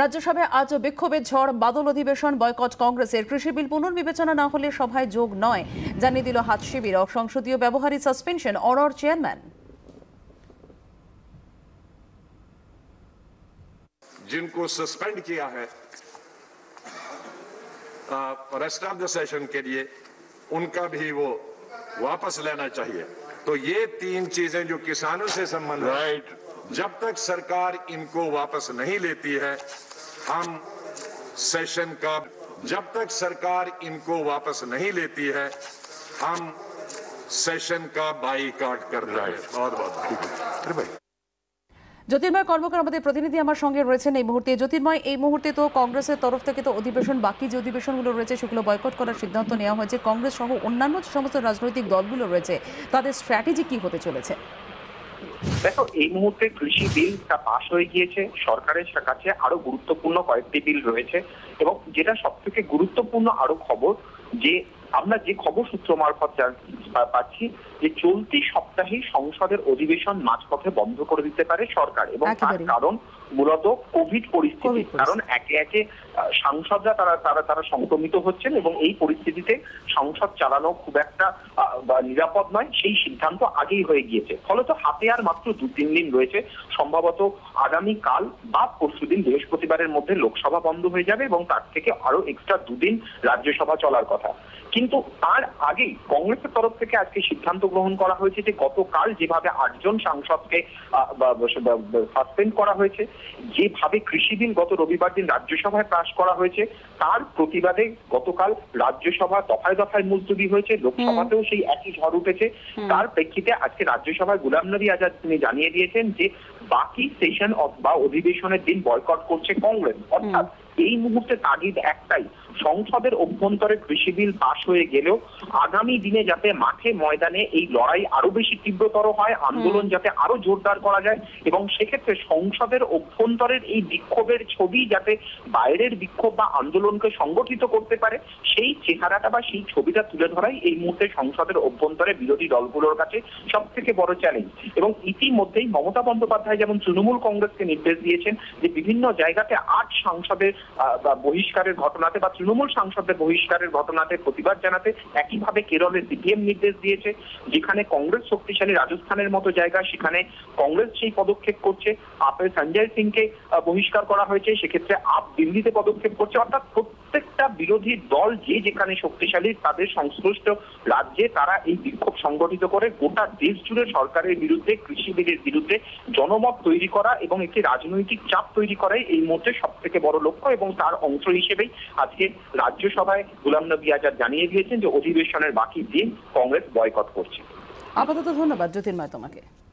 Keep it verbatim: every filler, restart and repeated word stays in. राज्यसभाয় আজও বিক্ষোভের ঝড়। বাদল অধিবেশন বয়কট কংগ্রেসের। কৃষি বিল পুনর্বিবেচনা না হলে সভায় যোগ নয় জানিয়ে দিল হাত শিবির। অসংসদীয় ব্যবহারী সাসপেনশন অরর চেয়ারম্যান। जिनको सस्पेंड किया है रेस्ट ऑफ द सेशन के लिए, उनका भी वो वापस लेना चाहिए। तो ये तीन चीजें जो किसानों से संबंधित राइट right. जब तक सरकार इनको वापस नहीं लेती है हम सेशन का जब तक सरकार इनको वापस नहीं लेती है हम सेशन का बाईकाट कर रहे हैं। बहुत बहुत ज्योतिर्मय কর্মকার আমাদের প্রতিনিধি আমার সঙ্গে রয়েছেন এই মুহূর্তে। জ্যোতির্ময়, এই মুহূর্তে তো কংগ্রেসের তরফ থেকে তো অধিবেশন বাকি যে অধিবেশনগুলো রয়েছে সেগুলো বয়কট করার সিদ্ধান্ত নেওয়া হয়েছে। কংগ্রেস সহ অন্যান্য যে সমস্ত রাজনৈতিক দলগুলো রয়েছে তাদের স্ট্র্যাটেজি কি হতে চলেছে? দেখো, এই মুহূর্তে কৃষি বিলটা পাশ হয়ে গিয়েছে, সরকারের কাছে আরো গুরুত্বপূর্ণ কয়েকটি বিল রয়েছে এবং যেটা সব থেকে গুরুত্বপূর্ণ আরো খবর, যে আমরা যে খবর সূত্র মারফত পাচ্ছি যে চলতি সপ্তাহে সংসদের অধিবেশন মাঝপথে বন্ধ করে দিতে পারে সরকার এবং তার কারণ মূলত কোভিড পরিস্থিতি। কারণ একে একে সাংসদরা তারা তারা তারা সংক্রমিত হচ্ছেন এবং এই পরিস্থিতিতে সংসদ চালানো খুব একটা নিরাপদ নয়, সেই সিদ্ধান্ত আগেই হয়ে গিয়েছে। ফলত হাতে আর মাত্র দু তিন দিন রয়েছে, সম্ভবত আগামী কাল বা পরশু দিন বৃহস্পতিবারের মধ্যে লোকসভা বন্ধ হয়ে যাবে এবং তার থেকে আরো এক্সট্রা দুদিন রাজ্যসভা চলার কথা। কিন্তু তার আগেই কংগ্রেসের তরফ থেকে আজকে সিদ্ধান্ত গ্রহণ করা হয়েছে যে গতকাল যেভাবে আটজন সাংসদকে সাসপেন্ড করা হয়েছে, যেভাবে কৃষি বিল গত রবিবার দিন রাজ্যসভায় পাশ করা হয়েছে তার প্রতিবাদে গতকাল রাজ্যসভা দফায় দফায় মুলতুবি হয়েছে, লোকসভাতেও সেই একই ঝড় উঠেছে। তার প্রেক্ষিতে আজকে রাজ্যসভায় গুলাম নবী আজাদ তিনি জানিয়ে দিয়েছেন যে বাকি সেশন বা অধিবেশনের দিন বয়কট করছে কংগ্রেস। অর্থাৎ এই মুহূর্তে তাগিদ একটাই, সংসদের অভ্যন্তরে কৃষি বিল পাশ হয়ে গেলেও আগামী দিনে যাতে মাঠে ময়দানে এই লড়াই আরো বেশি তীব্রতর হয়, আন্দোলন যাতে আরো জোরদার করা যায় এবং সেক্ষেত্রে সংসদের অভ্যন্তরের এই বিক্ষোভের ছবি যাতে বাইরের বিক্ষোভ বা আন্দোলনকে সংগঠিত করতে পারে সেই চেহারাটা বা সেই ছবিটা তুলে ধরাই এই মুহূর্তে সংসদের অভ্যন্তরে বিরোধী দলগুলোর কাছে সব থেকে বড় চ্যালেঞ্জ। এবং ইতিমধ্যেই মমতা বন্দ্যোপাধ্যায় যেমন তৃণমূল কংগ্রেসকে নির্দেশ দিয়েছেন যে বিভিন্ন জায়গাতে আট সাংসদের বহিষ্কারের ঘটনাতে বা তৃণমূল সাংসদদের বহিষ্কারের ঘটনাতে প্রতিবাদ জানাতে, একইভাবে কেরলে সিপিএম নির্দেশ দিয়েছে। যেখানে কংগ্রেস শক্তিশালী রাজস্থানের মতো জায়গা সেখানে কংগ্রেস সেই পদক্ষেপ করছে। আপে সঞ্জয় সিংকে বহিষ্কার করা হয়েছে, সেক্ষেত্রে আপ দিল্লিতে পদক্ষেপ করছে। অর্থাৎ প্রত্যেকটা বিরোধী দল যে যেখানে শক্তিশালী তাদের সংশ্লিষ্ট রাজ্যে তারা এই বিক্ষোভ সংগঠিত করে গোটা দেশ জুড়ে সরকারের বিরুদ্ধে, কৃষি বিলের বিরুদ্ধে জনমত তৈরি করা এবং একটি রাজনৈতিক চাপ তৈরি করাই এই মুহূর্তে সব থেকে বড় লক্ষ্য। এবং তার অংশ হিসেবেই আজকে রাজ্যসভায় গুলাম নবী আজাদ জানিয়ে দিয়েছেন যে অধিবেশনের বাকি দিন কংগ্রেস বয়কট করছে। আপাতত ধন্যবাদ জ্যোতির্ময় তোমাকে।